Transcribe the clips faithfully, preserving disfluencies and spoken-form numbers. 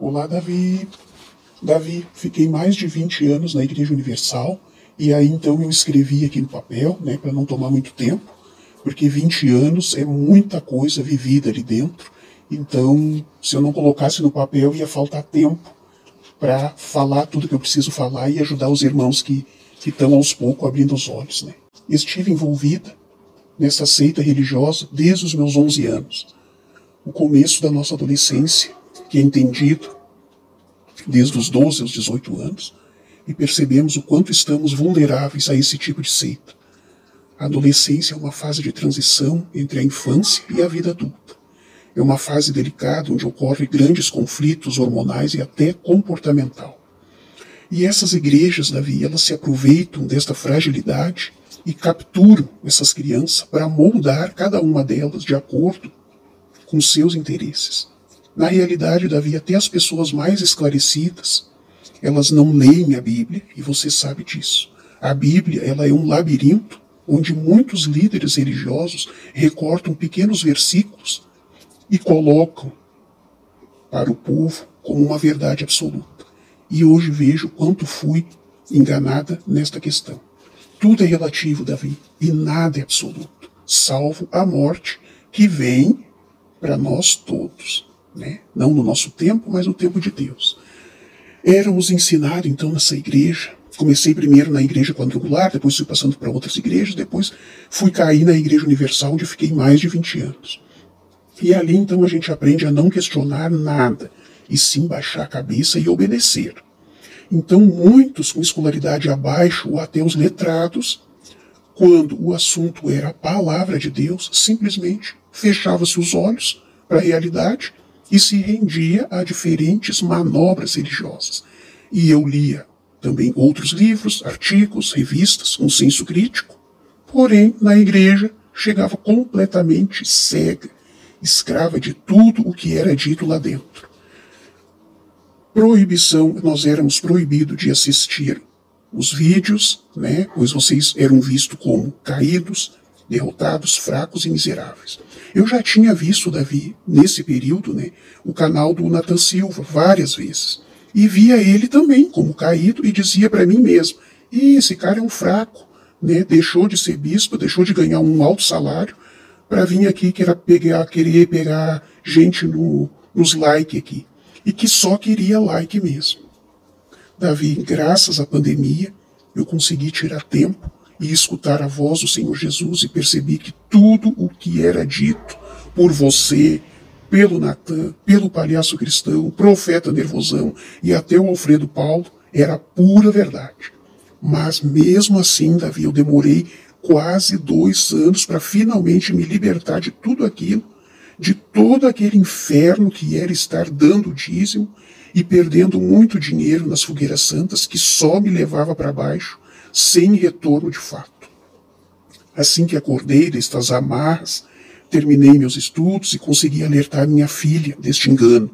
Olá, Davi. Davi, fiquei mais de vinte anos na Igreja Universal, e aí então eu escrevi aqui no papel, né, para não tomar muito tempo, porque vinte anos é muita coisa vivida ali dentro, então se eu não colocasse no papel ia faltar tempo para falar tudo que eu preciso falar e ajudar os irmãos que estão aos poucos abrindo os olhos, né? Estive envolvida nessa seita religiosa desde os meus onze anos. O começo da nossa adolescência, que é entendido desde os doze aos dezoito anos, e percebemos o quanto estamos vulneráveis a esse tipo de seita. A adolescência é uma fase de transição entre a infância e a vida adulta. É uma fase delicada onde ocorrem grandes conflitos hormonais e até comportamental. E essas igrejas, Davi, elas se aproveitam desta fragilidade e capturam essas crianças para moldar cada uma delas de acordo com seus interesses. Na realidade, Davi, até as pessoas mais esclarecidas, elas não leem a Bíblia, e você sabe disso. A Bíblia, ela é um labirinto onde muitos líderes religiosos recortam pequenos versículos e colocam para o povo como uma verdade absoluta. E hoje vejo quanto fui enganada nesta questão. Tudo é relativo, Davi, e nada é absoluto, salvo a morte que vem para nós todos, né? Não no nosso tempo, mas no tempo de Deus. Éramos ensinados, então, nessa igreja. Comecei primeiro na igreja quadrangular, depois fui passando para outras igrejas, depois fui cair na Igreja Universal, onde fiquei mais de vinte anos. E ali, então, a gente aprende a não questionar nada, e sim baixar a cabeça e obedecer. Então, muitos com escolaridade abaixo, ou até os letrados, quando o assunto era a palavra de Deus, simplesmente fechava-se os olhos para a realidade e se rendia a diferentes manobras religiosas. E eu lia também outros livros, artigos, revistas, com senso crítico, porém, na igreja, chegava completamente cega, escrava de tudo o que era dito lá dentro. Proibição, nós éramos proibidos de assistir os vídeos, né, pois vocês eram vistos como caídos, derrotados, fracos e miseráveis. Eu já tinha visto, Davi, nesse período, né, o canal do Nathan Silva várias vezes, e via ele também como caído e dizia para mim mesmo, e esse cara é um fraco, né, deixou de ser bispo, deixou de ganhar um alto salário, para vir aqui que era pegar, querer pegar gente no, nos likes aqui. E que só queria like mesmo. Davi, graças à pandemia, eu consegui tirar tempo e escutar a voz do Senhor Jesus e percebi que tudo o que era dito por você, pelo Nathan, pelo palhaço cristão, o profeta nervosão e até o Alfredo Paulo, era pura verdade. Mas mesmo assim, Davi, eu demorei quase dois anos para finalmente me libertar de tudo aquilo, de todo aquele inferno que era estar dando dízimo e perdendo muito dinheiro nas fogueiras santas que só me levava para baixo, sem retorno de fato. Assim que acordei destas amarras, terminei meus estudos e consegui alertar minha filha deste engano,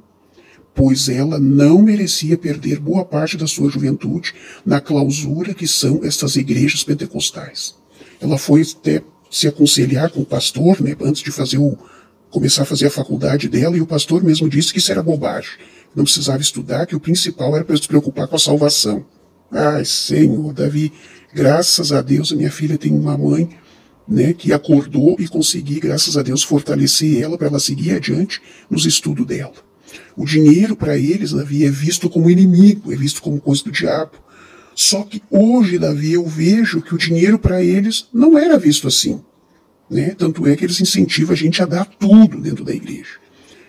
pois ela não merecia perder boa parte da sua juventude na clausura que são estas igrejas pentecostais. Ela foi até se aconselhar com o pastor, né, antes de fazer o começar a fazer a faculdade dela, e o pastor mesmo disse que isso era bobagem. Não precisava estudar, que o principal era para se preocupar com a salvação. Ai, Senhor, Davi, graças a Deus, a minha filha tem uma mãe, né, que acordou e consegui, graças a Deus, fortalecer ela para ela seguir adiante nos estudos dela. O dinheiro para eles, Davi, é visto como inimigo, é visto como coisa do diabo. Só que hoje, Davi, eu vejo que o dinheiro para eles não era visto assim, né? Tanto é que eles incentivam a gente a dar tudo dentro da igreja.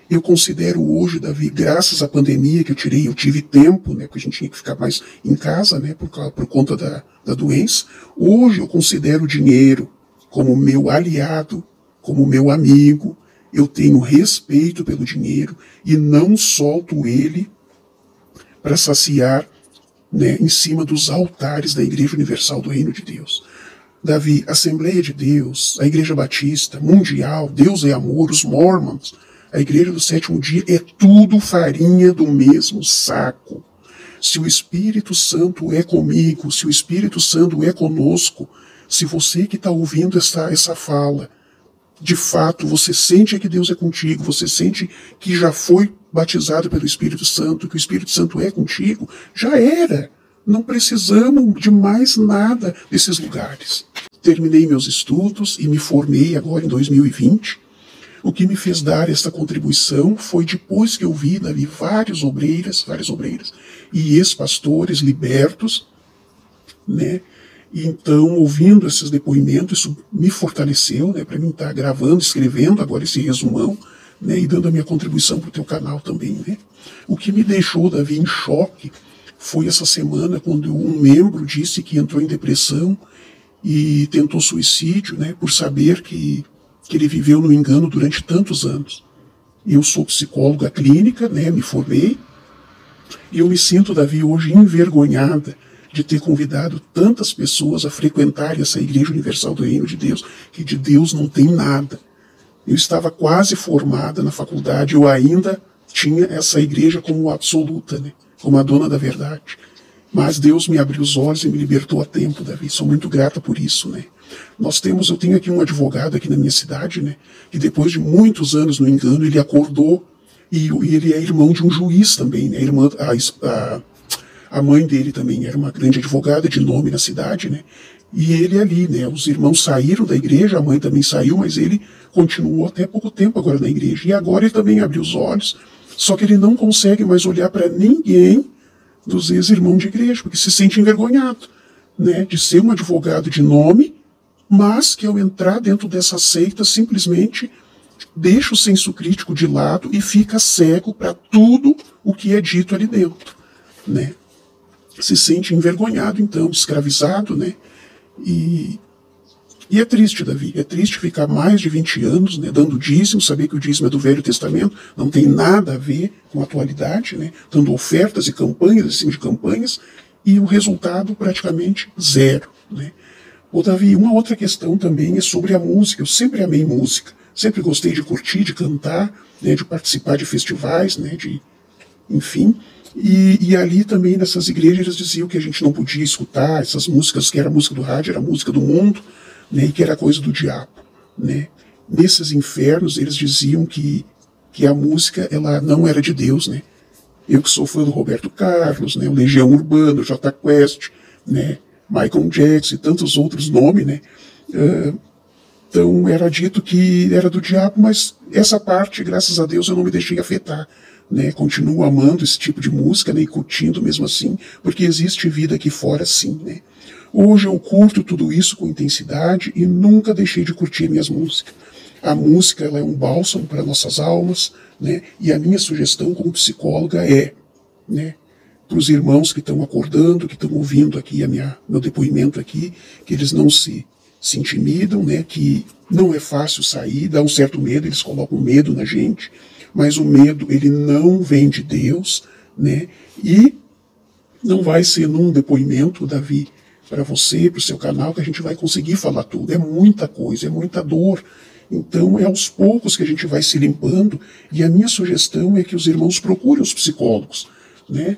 Eu considero hoje, Davi, graças à pandemia que eu tirei, eu tive tempo, né, porque a gente tinha que ficar mais em casa, né, por, por conta da, da doença. Hoje eu considero o dinheiro como meu aliado, como meu amigo. Eu tenho respeito pelo dinheiro e não solto ele para saciar, né, em cima dos altares da Igreja Universal do Reino de Deus. Davi, Assembleia de Deus, a Igreja Batista, Mundial, Deus é Amor, os Mormons, a Igreja do Sétimo Dia, é tudo farinha do mesmo saco. Se o Espírito Santo é comigo, se o Espírito Santo é conosco, se você que está ouvindo essa, essa fala de fato você sente que Deus é contigo, você sente que já foi batizado pelo Espírito Santo, que o Espírito Santo é contigo, já era. Não precisamos de mais nada desses lugares. Terminei meus estudos e me formei agora em dois mil e vinte. O que me fez dar essa contribuição foi depois que eu vi, Davi, vários obreiras, várias obreiras e ex-pastores libertos, né? E então, ouvindo esses depoimentos, isso me fortaleceu, né? Para mim estar gravando, escrevendo agora esse resumão, né? E dando a minha contribuição para o teu canal também, né? O que me deixou, Davi, em choque foi essa semana quando um membro disse que entrou em depressão e tentou suicídio, né, por saber que, que ele viveu no engano durante tantos anos. Eu sou psicóloga clínica, né, me formei, e eu me sinto, Davi, hoje envergonhada de ter convidado tantas pessoas a frequentar essa Igreja Universal do Reino de Deus, que de Deus não tem nada. Eu estava quase formada na faculdade, eu ainda tinha essa igreja como absoluta, né? Como a dona da verdade. Mas Deus me abriu os olhos e me libertou a tempo, Davi. Sou muito grata por isso, né? Nós temos, eu tenho aqui um advogado aqui na minha cidade, né? Que depois de muitos anos no engano, ele acordou e, e ele é irmão de um juiz também, né? A, irmã, a, a, a mãe dele também era uma grande advogada de nome na cidade, né? E ele ali, né? Os irmãos saíram da igreja, a mãe também saiu, mas ele continuou até pouco tempo agora na igreja. E agora ele também abriu os olhos. Só que ele não consegue mais olhar para ninguém dos ex-irmãos de igreja, porque se sente envergonhado, né, de ser um advogado de nome, mas que ao entrar dentro dessa seita, simplesmente deixa o senso crítico de lado e fica cego para tudo o que é dito ali dentro, né. Se sente envergonhado, então, escravizado, né, e... E é triste, Davi, é triste ficar mais de vinte anos, né, dando dízimo, saber que o dízimo é do Velho Testamento, não tem nada a ver com a atualidade, né, dando ofertas e campanhas, assim, de campanhas, e o resultado praticamente zero, né. Ô, Davi, uma outra questão também é sobre a música. Eu sempre amei música, sempre gostei de curtir, de cantar, né, de participar de festivais, né, de, enfim... E, e ali também nessas igrejas eles diziam que a gente não podia escutar essas músicas, que era música do rádio, era música do mundo, né, e que era coisa do diabo, né. Nesses infernos eles diziam que, que a música ela não era de Deus, né. Eu que sou fã do Roberto Carlos, né, o Legião Urbana, o Jota Quest, né, Michael Jackson e tantos outros nomes, né. Uh, então era dito que era do diabo, mas essa parte, graças a Deus, eu não me deixei afetar, né. Continuo amando esse tipo de música, né, e curtindo mesmo assim, porque existe vida aqui fora sim, né. Hoje eu curto tudo isso com intensidade e nunca deixei de curtir minhas músicas. A música ela é um bálsamo para nossas almas, né? E a minha sugestão como psicóloga é, né, para os irmãos que estão acordando, que estão ouvindo aqui a minha, meu depoimento aqui, que eles não se, se intimidam, né? Que não é fácil sair, dá um certo medo, eles colocam medo na gente, mas o medo ele não vem de Deus, né? E não vai ser num depoimento, Davi, para você, para o seu canal, que a gente vai conseguir falar tudo. É muita coisa, é muita dor. Então é aos poucos que a gente vai se limpando, e a minha sugestão é que os irmãos procurem os psicólogos, né?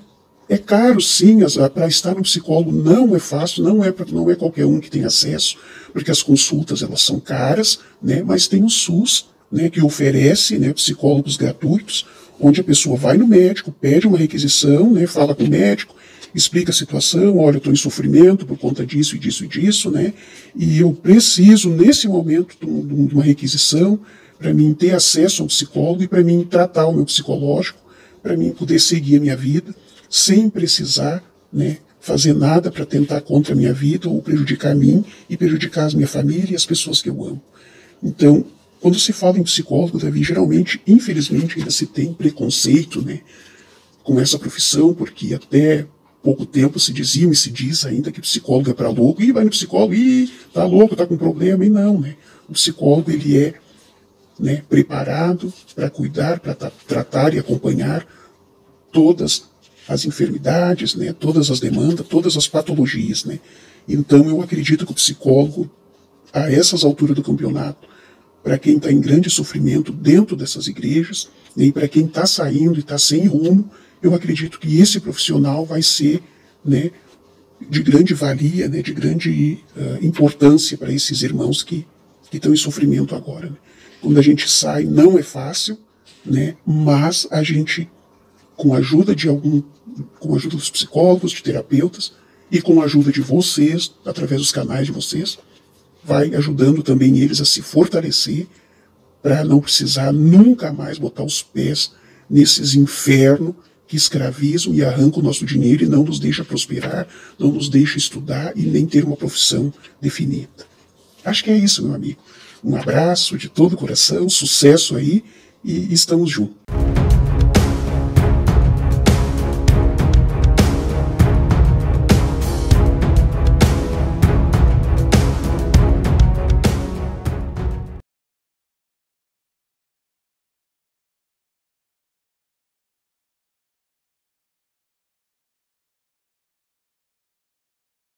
É caro sim, para estar no psicólogo não é fácil, não é, pra, não é qualquer um que tem acesso, porque as consultas elas são caras, né? Mas tem o SUS, né, que oferece, né, psicólogos gratuitos, onde a pessoa vai no médico, pede uma requisição, né, fala com o médico, explica a situação, olha, eu estou em sofrimento por conta disso e disso e disso, né? E eu preciso, nesse momento, de uma requisição para mim ter acesso ao psicólogo e para mim tratar o meu psicológico, para mim poder seguir a minha vida sem precisar, né, fazer nada para tentar contra a minha vida ou prejudicar a mim e prejudicar a minha família e as pessoas que eu amo. Então, quando se fala em psicólogo, Davi, geralmente, infelizmente, ainda se tem preconceito, né, com essa profissão, porque até pouco tempo se diziam e se diz ainda que psicólogo é para louco, e vai no psicólogo, e tá louco, tá com problema, e não, né? O psicólogo, ele é, né, preparado para cuidar, para tratar e acompanhar todas as enfermidades, né, todas as demandas, todas as patologias, né? Então eu acredito que o psicólogo, a essas alturas do campeonato, para quem está em grande sofrimento dentro dessas igrejas, né, e para quem está saindo e está sem rumo, eu acredito que esse profissional vai ser, né, de grande valia, né, de grande uh, importância para esses irmãos que, que estão em sofrimento agora. Né? Quando a gente sai, não é fácil, né? Mas a gente, com a ajuda de algum, com a ajuda dos psicólogos, de terapeutas, e com a ajuda de vocês, através dos canais de vocês, vai ajudando também eles a se fortalecer para não precisar nunca mais botar os pés nesses infernos que escravizam e arrancam o nosso dinheiro e não nos deixa prosperar, não nos deixa estudar e nem ter uma profissão definida. Acho que é isso, meu amigo. Um abraço de todo o coração, sucesso aí e estamos juntos.